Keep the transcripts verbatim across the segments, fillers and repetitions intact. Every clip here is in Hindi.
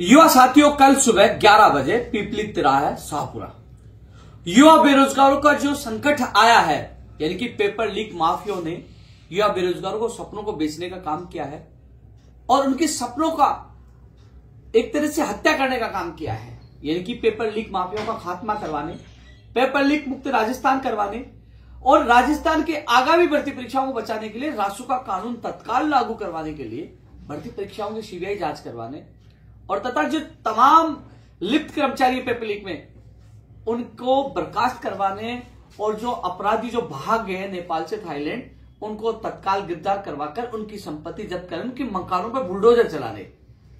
युवा साथियों, कल सुबह ग्यारह बजे पीपली तिराहा शाहपुरा युवा बेरोजगारों का जो संकट आया है, यानी कि पेपर लीक माफियों ने युवा बेरोजगारों को सपनों को बेचने का काम किया है और उनके सपनों का एक तरह से हत्या करने का काम किया है। यानी कि पेपर लीक माफियों का खात्मा करवाने, पेपर लीक मुक्त राजस्थान करवाने और राजस्थान के आगामी भर्ती परीक्षाओं को बचाने के लिए रासुका कानून तत्काल लागू करवाने के लिए भर्ती परीक्षाओं की सीबीआई जांच करवाने और तथा जो तमाम लिप्त कर्मचारी पेपर लीक में उनको बर्खास्त करवाने और जो अपराधी जो भाग गए नेपाल से थाईलैंड उनको तत्काल गिरफ्तार करवाकर उनकी संपत्ति जब्त कर उनके मकानों पर बुलडोजर चलाने,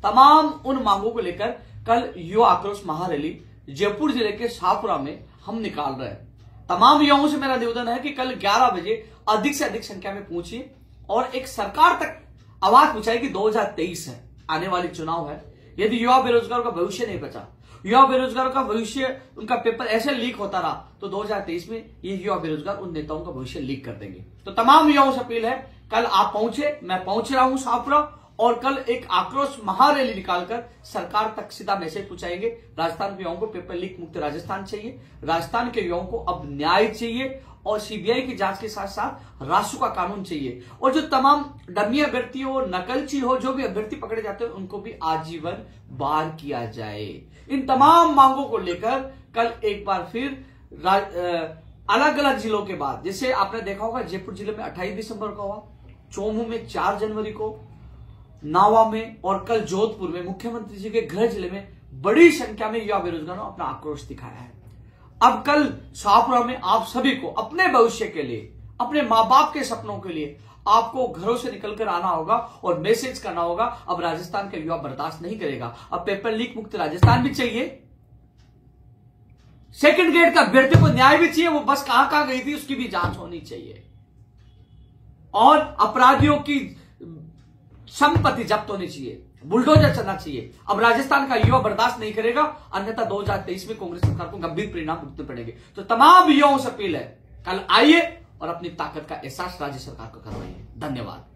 तमाम उन मांगों को लेकर कल युवा आक्रोश महारैली जयपुर जिले के शाहपुरा में हम निकाल रहे हैं। तमाम युवाओं से मेरा निवेदन है कि कल ग्यारह बजे अधिक से अधिक संख्या में पहुंचिए और एक सरकार तक आवाज पहुंचाए कि दो हजार तेईस है, आने वाले चुनाव है। यदि युवा बेरोजगारों का भविष्य नहीं बचा, युवा बेरोजगारों का भविष्य, उनका पेपर ऐसे लीक होता रहा तो दो हजार तेईस में ये युवा बेरोजगार उन नेताओं का भविष्य लीक कर देंगे। तो तमाम युवाओं से अपील है, कल आप पहुंचे, मैं पहुंच रहा हूं शाहपुरा और कल एक आक्रोश महारैली निकालकर सरकार तक सीधा मैसेज पहुंचाएंगे। राजस्थान के युवाओं को पेपर लीक मुक्त राजस्थान चाहिए, राजस्थान के युवाओं को अब न्याय चाहिए और सीबीआई की जांच के साथ साथ रासुका कानून चाहिए और जो तमाम डमी अभ्यर्थी हो, नकलची हो, जो भी अभ्यर्थी पकड़े जाते हैं उनको भी आजीवन बाहर किया जाए। इन तमाम मांगों को लेकर कल एक बार फिर अलग अलग जिलों के बाद, जैसे आपने देखा होगा जयपुर जिले में अट्ठाईस दिसंबर को हुआ, चोमू में चार जनवरी को, नावा में और कल जोधपुर में मुख्यमंत्री जी के गृह जिले में बड़ी संख्या में युवा बेरोजगारों ने अपना आक्रोश दिखाया है। अब कल शाहपुरा में आप सभी को अपने भविष्य के लिए, अपने माँ बाप के सपनों के लिए आपको घरों से निकलकर आना होगा और मैसेज करना होगा। अब राजस्थान का युवा बर्दाश्त नहीं करेगा, अब पेपर लीक मुक्त राजस्थान भी चाहिए, सेकेंड ग्रेड का अभ्यर्थी को न्याय भी चाहिए, वो बस कहां कहां गई थी उसकी भी जांच होनी चाहिए और अपराधियों की संपत्ति जब्त होनी चाहिए, बुलडोजर चलना चाहिए। अब राजस्थान का युवा बर्दाश्त नहीं करेगा, अन्यथा दो हजार तेईस में कांग्रेस सरकार को गंभीर परिणाम भुगतने पड़ेंगे। तो तमाम युवाओं से अपील है, कल आइए और अपनी ताकत का एहसास राज्य सरकार को करवाइए। धन्यवाद।